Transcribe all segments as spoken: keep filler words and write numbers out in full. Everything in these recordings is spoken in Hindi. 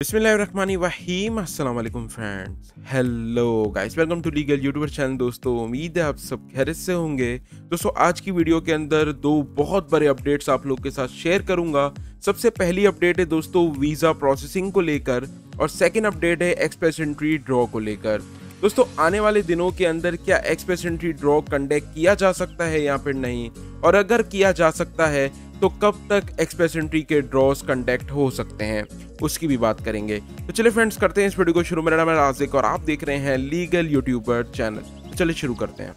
बिस्मिल्लाहिर्रहमानिर्रहीम अस्सलाम वालेकुम friends, hello guys, welcome to legal YouTuber channel. दोस्तों उम्मीद है आप सब खैरियत से होंगे। दोस्तों आज की वीडियो के अंदर दो बहुत बड़े अपडेट्स आप लोग के साथ शेयर करूंगा। सबसे पहली अपडेट है दोस्तों वीज़ा प्रोसेसिंग को लेकर और सेकेंड अपडेट है एक्सप्रेस एंट्री ड्रॉ को लेकर। दोस्तों आने वाले दिनों के अंदर क्या एक्सप्रेस एंट्री ड्रॉ कंडक्ट किया जा सकता है या फिर नहीं, और अगर किया जा सकता है तो कब तक एक्सप्रेस एंट्री के ड्रॉस कंडक्ट हो सकते हैं उसकी भी बात करेंगे। तो चलिए फ्रेंड्स करते हैं इस वीडियो को शुरू। मेरा नाम है राज देख और आप देख रहे हैं लीगल यूट्यूबर चैनल। तो चलिए शुरू करते हैं।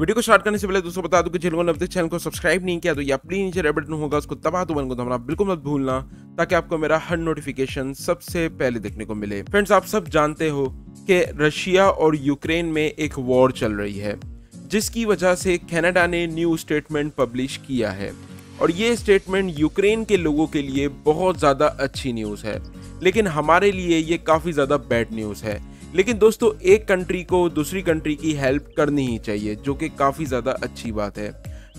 वीडियो को स्टार्ट करने से पहले दोस्तों बता दूं कि जिन लोगों ने अब तक चैनल को सब्सक्राइब नहीं किया तो या प्लीज नीचे रेड बटन होगा उसको दबा दो, बटन को दबाना बिल्कुल मत भूलना ताकि आपको मेरा हर नोटिफिकेशन सबसे पहले देखने को मिले। फ्रेंड्स आप सब जानते हो कि रशिया और यूक्रेन में एक वॉर चल रही है जिसकी वजह से कनाडा ने न्यू स्टेटमेंट पब्लिश किया है और ये स्टेटमेंट यूक्रेन के लोगों के लिए बहुत ज़्यादा अच्छी न्यूज़ है, लेकिन हमारे लिए ये काफ़ी ज़्यादा बैड न्यूज़ है। लेकिन दोस्तों एक कंट्री को दूसरी कंट्री की हेल्प करनी ही चाहिए जो कि काफ़ी ज़्यादा अच्छी बात है।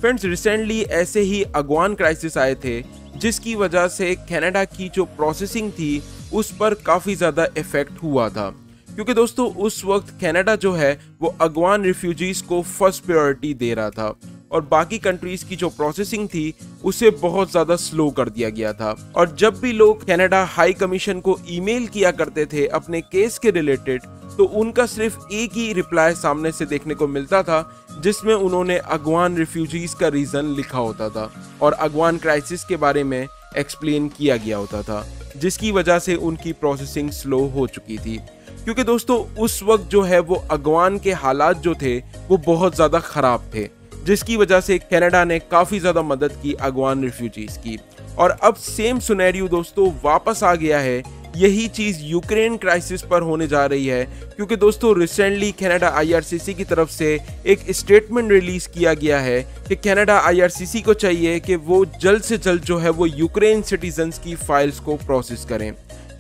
फ्रेंड्स रिसेंटली ऐसे ही अगवान क्राइसिस आए थे जिसकी वजह से कनाडा की जो प्रोसेसिंग थी उस पर काफ़ी ज़्यादा इफेक्ट हुआ था, क्योंकि दोस्तों उस वक्त कनाडा जो है वो अगवान रिफ्यूजीज़ को फर्स्ट प्रायोरिटी दे रहा था और बाकी कंट्रीज़ की जो प्रोसेसिंग थी उसे बहुत ज़्यादा स्लो कर दिया गया था। और जब भी लोग कनाडा हाई कमीशन को ईमेल किया करते थे अपने केस के रिलेटेड तो उनका सिर्फ एक ही रिप्लाई सामने से देखने को मिलता था जिसमें उन्होंने अगवान रिफ्यूजीज़ का रीज़न लिखा होता था और अगवान क्राइसिस के बारे में एक्सप्लेन किया गया होता था, जिसकी वजह से उनकी प्रोसेसिंग स्लो हो चुकी थी। क्योंकि दोस्तों उस वक्त जो है वो अगवान के हालात जो थे वो बहुत ज़्यादा ख़राब थे, जिसकी वजह से कनाडा ने काफ़ी ज़्यादा मदद की अगवान रिफ्यूजीज़ की। और अब सेम सिनेरियो दोस्तों वापस आ गया है, यही चीज़ यूक्रेन क्राइसिस पर होने जा रही है। क्योंकि दोस्तों recently Canada I R C C की तरफ से एक स्टेटमेंट रिलीज़ किया गया है कि कनाडा आई आर सी सी को चाहिए कि वो जल्द से जल्द जो है वो यूक्रेन सिटीजन्स की फाइल्स को प्रोसेस करें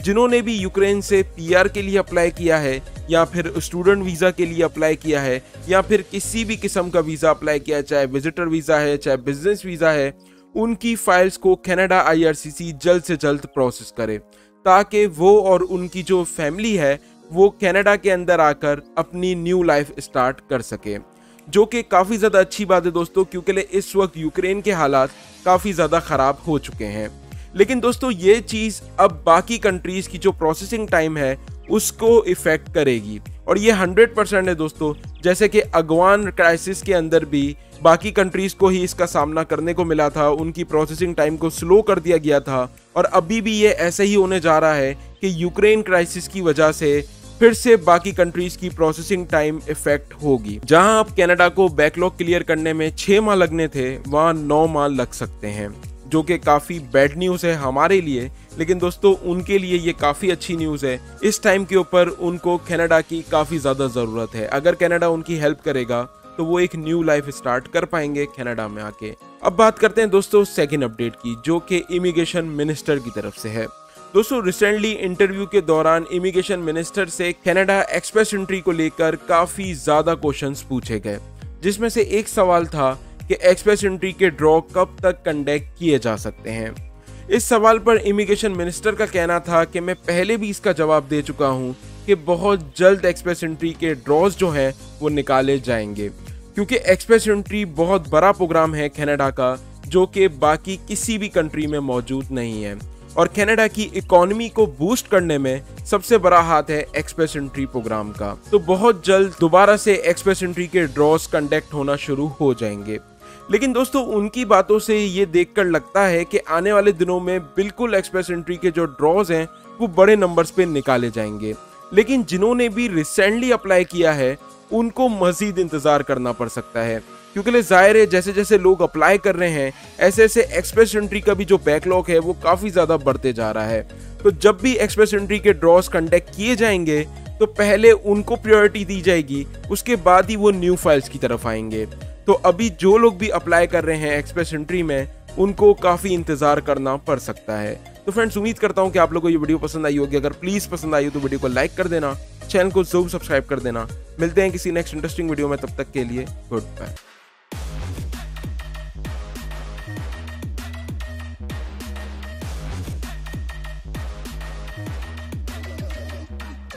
जिन्होंने भी यूक्रेन से पीआर के लिए अप्लाई किया है या फिर स्टूडेंट वीज़ा के लिए अप्लाई किया है या फिर किसी भी किस्म का वीज़ा अप्लाई किया है, चाहे विजिटर वीज़ा है चाहे बिजनेस वीज़ा है, उनकी फाइल्स को कनाडा आईआरसीसी जल्द से जल्द प्रोसेस करे ताकि वो और उनकी जो फैमिली है वो कनाडा के अंदर आकर अपनी न्यू लाइफ स्टार्ट कर सके, जो कि काफ़ी ज़्यादा अच्छी बात है दोस्तों, क्योंकि इस वक्त यूक्रेन के हालात काफ़ी ज़्यादा ख़राब हो चुके हैं। लेकिन दोस्तों ये चीज़ अब बाकी कंट्रीज़ की जो प्रोसेसिंग टाइम है उसको इफ़ेक्ट करेगी और ये हंड्रेड परसेंट है दोस्तों, जैसे कि अगवान क्राइसिस के अंदर भी बाकी कंट्रीज़ को ही इसका सामना करने को मिला था, उनकी प्रोसेसिंग टाइम को स्लो कर दिया गया था और अभी भी ये ऐसे ही होने जा रहा है कि यूक्रेन क्राइसिस की वजह से फिर से बाकी कंट्रीज़ की प्रोसेसिंग टाइम इफ़ेक्ट होगी। जहाँ अब कनाडा को बैकलॉग क्लियर करने में छः माह लगने थे वहाँ नौ माह लग सकते हैं, जो कि काफ़ी बैड न्यूज़ है हमारे लिए, लेकिन दोस्तों उनके लिए ये काफ़ी अच्छी न्यूज़ है। इस टाइम के ऊपर उनको कनाडा की काफ़ी ज़्यादा ज़रूरत है। अगर कनाडा उनकी हेल्प करेगा तो वो एक न्यू लाइफ स्टार्ट कर पाएंगे कनाडा में आके। अब बात करते हैं दोस्तों सेकंड अपडेट की, जो कि इमिग्रेशन मिनिस्टर की तरफ से है। दोस्तों रिसेंटली इंटरव्यू के दौरान इमिग्रेशन मिनिस्टर से कनाडा एक्सप्रेस एंट्री को लेकर काफ़ी ज़्यादा क्वेश्चन पूछे गए, जिसमें से एक सवाल था कि एक्सप्रेस एंट्री के ड्रॉ कब तक कंडक्ट किए जा सकते हैं। इस सवाल पर इमिग्रेशन मिनिस्टर का कहना था कि मैं पहले भी इसका जवाब दे चुका हूं कि बहुत जल्द एक्सप्रेस एंट्री के ड्रॉज जो हैं वो निकाले जाएंगे, क्योंकि एक्सप्रेस एंट्री बहुत बड़ा प्रोग्राम है कनाडा का जो कि बाकी किसी भी कंट्री में मौजूद नहीं है और कनाडा की इकोनॉमी को बूस्ट करने में सबसे बड़ा हाथ है एक्सप्रेस एंट्री प्रोग्राम का। तो बहुत जल्द दोबारा से एक्सप्रेस एंट्री के ड्रॉज कंडक्ट होना शुरू हो जाएंगे। लेकिन दोस्तों उनकी बातों से ये देखकर लगता है कि आने वाले दिनों में बिल्कुल एक्सप्रेस एंट्री के जो ड्रॉज हैं वो बड़े नंबर्स पे निकाले जाएंगे, लेकिन जिन्होंने भी रिसेंटली अप्लाई किया है उनको मज़ीद इंतज़ार करना पड़ सकता है, क्योंकि ज़ाहिर है जैसे जैसे लोग अप्लाई कर रहे हैं ऐसे ऐसे एक्सप्रेस एंट्री का भी जो बैकलॉग है वो काफ़ी ज़्यादा बढ़ते जा रहा है। तो जब भी एक्सप्रेस एंट्री के ड्रॉज कंडक्ट किए जाएंगे तो पहले उनको प्रायोरिटी दी जाएगी, उसके बाद ही वो न्यू फाइल्स की तरफ आएंगे। तो अभी जो लोग भी अप्लाई कर रहे हैं एक्सप्रेस एंट्री में उनको काफ़ी इंतज़ार करना पड़ सकता है। तो फ्रेंड्स उम्मीद करता हूँ कि आप लोगों को ये वीडियो पसंद आई होगी। अगर प्लीज़ पसंद आई हो तो वीडियो को लाइक कर देना, चैनल को जरूर सब्सक्राइब कर देना। मिलते हैं किसी नेक्स्ट इंटरेस्टिंग वीडियो में, तब तक के लिए गुड बाय।